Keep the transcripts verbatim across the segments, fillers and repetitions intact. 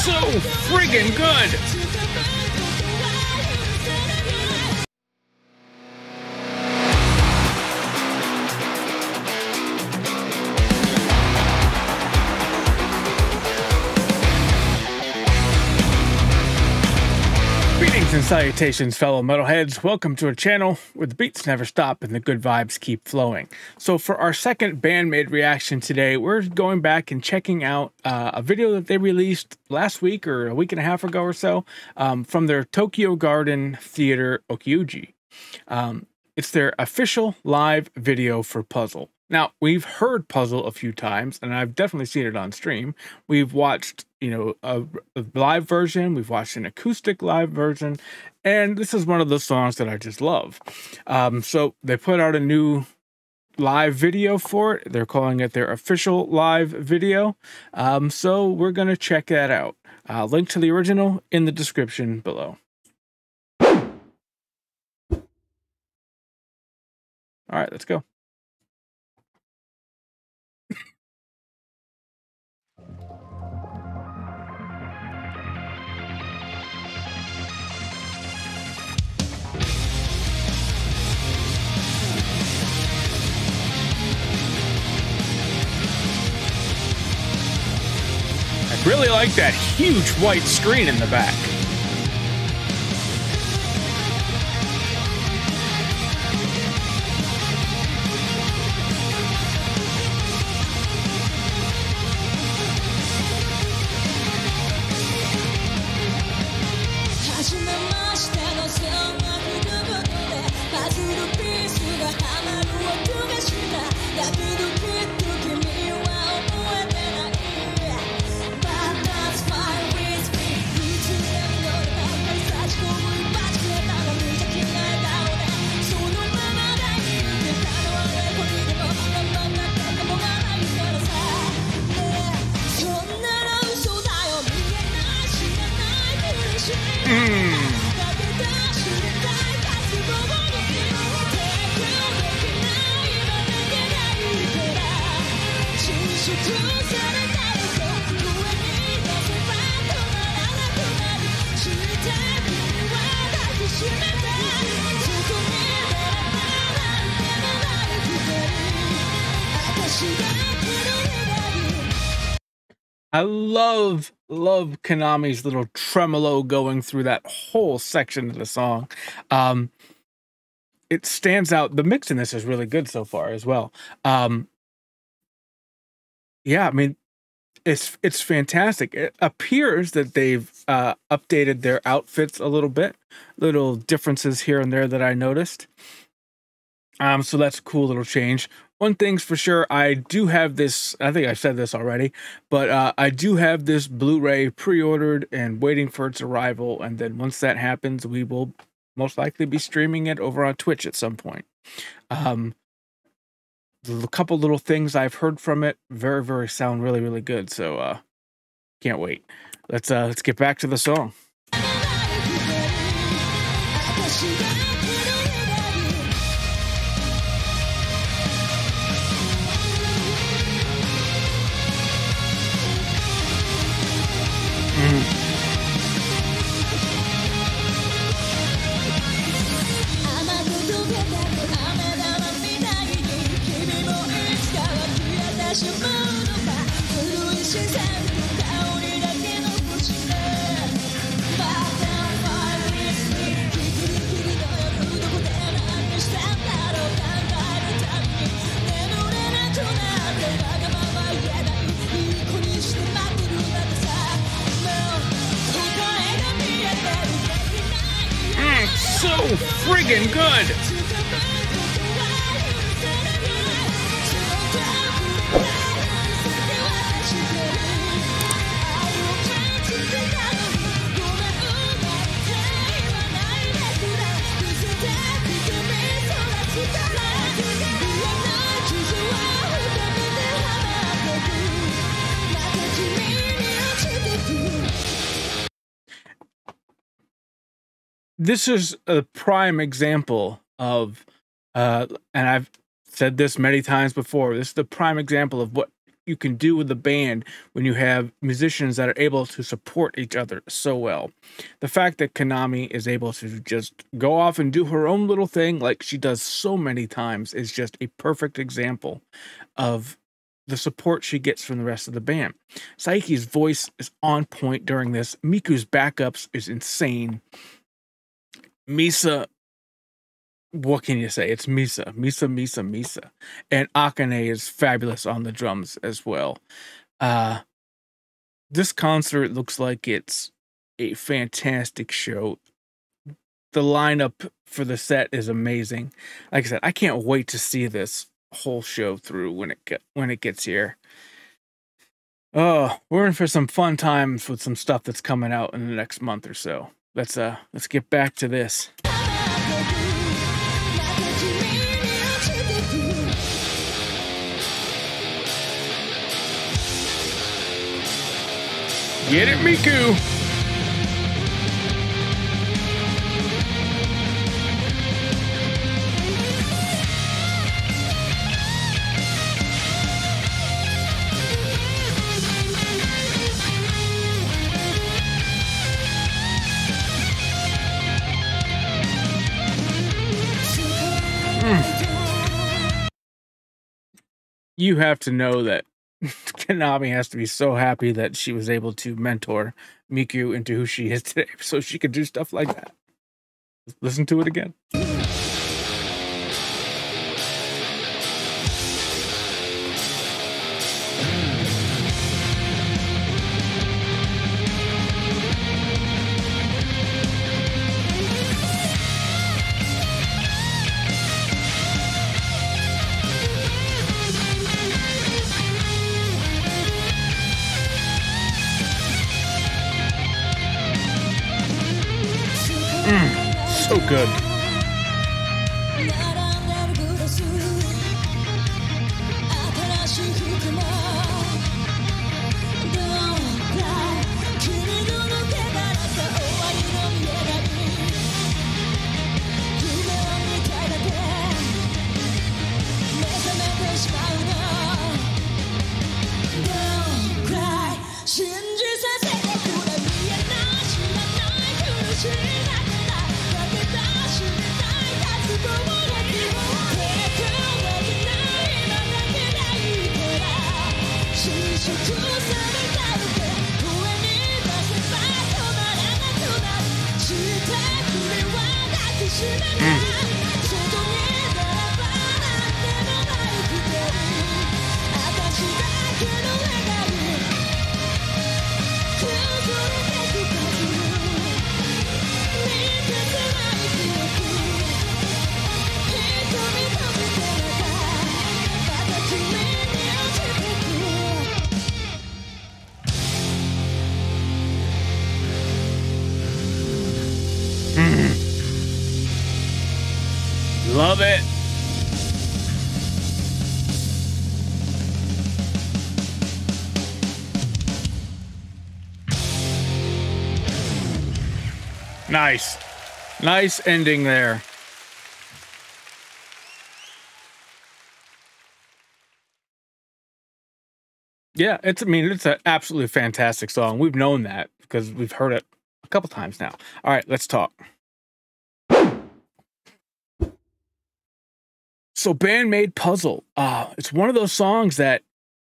so friggin' good! And salutations, fellow metalheads. Welcome to a channel where the beats never stop and the good vibes keep flowing. So for our second Band-Maid reaction today, we're going back and checking out uh, a video that they released last week or a week and a half ago or so um, from their Tokyo Garden Theater Okiyuji. Um, it's their official live video for Puzzle. Now, we've heard Puzzle a few times, and I've definitely seen it on stream. We've watched, you know, a, a live version. We've watched an acoustic live version. And this is one of those songs that I just love. Um, so they put out a new live video for it. They're calling it their official live video. Um, so we're going to check that out. Uh, link to the original in the description below. All right, let's go. Really like that huge white screen in the back. I love, love Kanami's little tremolo going through that whole section of the song. Um, it stands out. The mix in this is really good so far as well. Um, yeah, I mean, it's it's fantastic. It appears that they've uh, updated their outfits a little bit. Little differences here and there that I noticed. Um, so that's a cool little change. One thing's for sure, I do have this, I think I said this already, but uh, I do have this Blu-ray pre-ordered and waiting for its arrival. And then once that happens, we will most likely be streaming it over on Twitch at some point. Um, a couple little things I've heard from it, very, very sound really, really good. So uh, can't wait. Let's, uh, let's get back to the song. So friggin' good! This is a prime example of, uh, and I've said this many times before, this is the prime example of what you can do with the band when you have musicians that are able to support each other so well. The fact that Kanami is able to just go off and do her own little thing like she does so many times is just a perfect example of the support she gets from the rest of the band. Saiki's voice is on point during this. Miku's backups is insane. Misa, what can you say? It's Misa, Misa, Misa, Misa. And Akane is fabulous on the drums as well. Uh, this concert looks like it's a fantastic show. The lineup for the set is amazing. Like I said, I can't wait to see this whole show through when it get, when it gets here. Oh, we're in for some fun times with some stuff that's coming out in the next month or so. Let's uh, let's get back to this. Get it, Miku! Mm. You have to know that Kanami has to be so happy that she was able to mentor Miku into who she is today, so she could do stuff like that. Listen to it again. So good. Love it. Nice. Nice ending there. Yeah, it's, I mean, it's an absolutely fantastic song. We've known that because we've heard it a couple times now. All right, let's talk. So Band-Maid Puzzle, uh, it's one of those songs that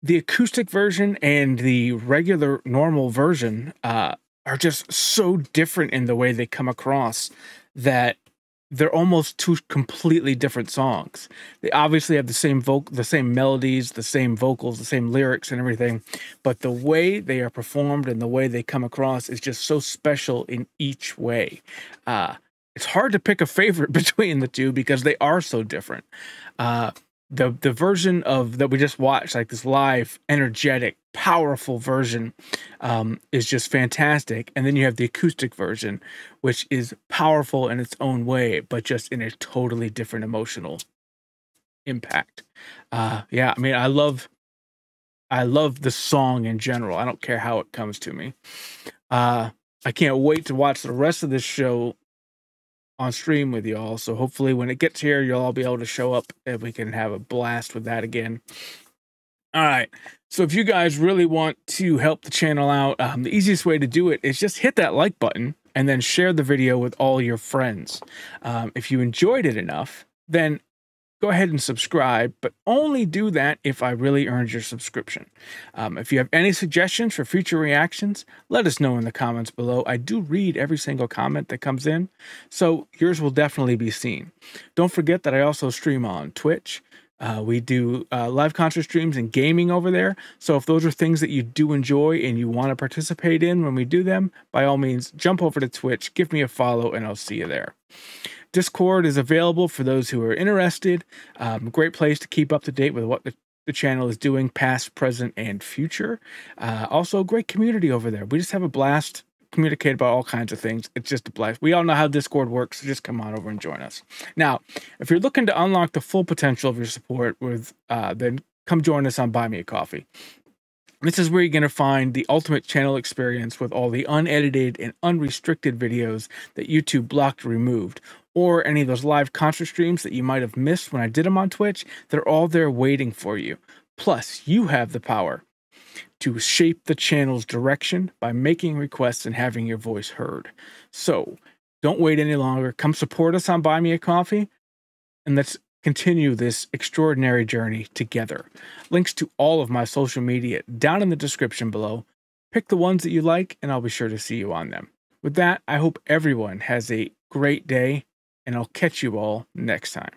the acoustic version and the regular normal version uh, are just so different in the way they come across that they're almost two completely different songs. They obviously have the same vocal, the same melodies, the same vocals, the same lyrics and everything, but the way they are performed and the way they come across is just so special in each way. Uh, It's hard to pick a favorite between the two because they are so different. Uh, the the version of that we just watched, like this live, energetic, powerful version, um, is just fantastic. And then you have the acoustic version, which is powerful in its own way, but just in a totally different emotional impact. Uh, yeah, I mean, I love, I love the song in general. I don't care how it comes to me. Uh, I can't wait to watch the rest of this show on stream with y'all, so hopefully when it gets here you'll all be able to show up and we can have a blast with that again. All right. So if you guys really want to help the channel out, um, the easiest way to do it is just hit that like button and then share the video with all your friends. Um, if you enjoyed it enough, then go ahead and subscribe, but only do that if I really earned your subscription. Um, if you have any suggestions for future reactions, let us know in the comments below. I do read every single comment that comes in, so yours will definitely be seen. Don't forget that I also stream on Twitch. Uh, we do uh, live concert streams and gaming over there. So if those are things that you do enjoy and you want to participate in when we do them, by all means, jump over to Twitch, give me a follow, and I'll see you there. Discord is available for those who are interested. Um, great place to keep up to date with what the, the channel is doing, past, present, and future. Uh, also, great community over there. We just have a blast. Communicate about all kinds of things. It's just a blast. We all know how Discord works, so just come on over and join us. Now, if you're looking to unlock the full potential of your support, with uh, then come join us on Buy Me A Coffee. This is where you're going to find the ultimate channel experience with all the unedited and unrestricted videos that YouTube blocked or removed, or any of those live concert streams that you might have missed when I did them on Twitch. They're all there waiting for you. Plus, you have the power to shape the channel's direction by making requests and having your voice heard. So don't wait any longer. Come support us on Buy Me A Coffee, and let's continue this extraordinary journey together. Links to all of my social media down in the description below. Pick the ones that you like, and I'll be sure to see you on them. With that, I hope everyone has a great day, and I'll catch you all next time.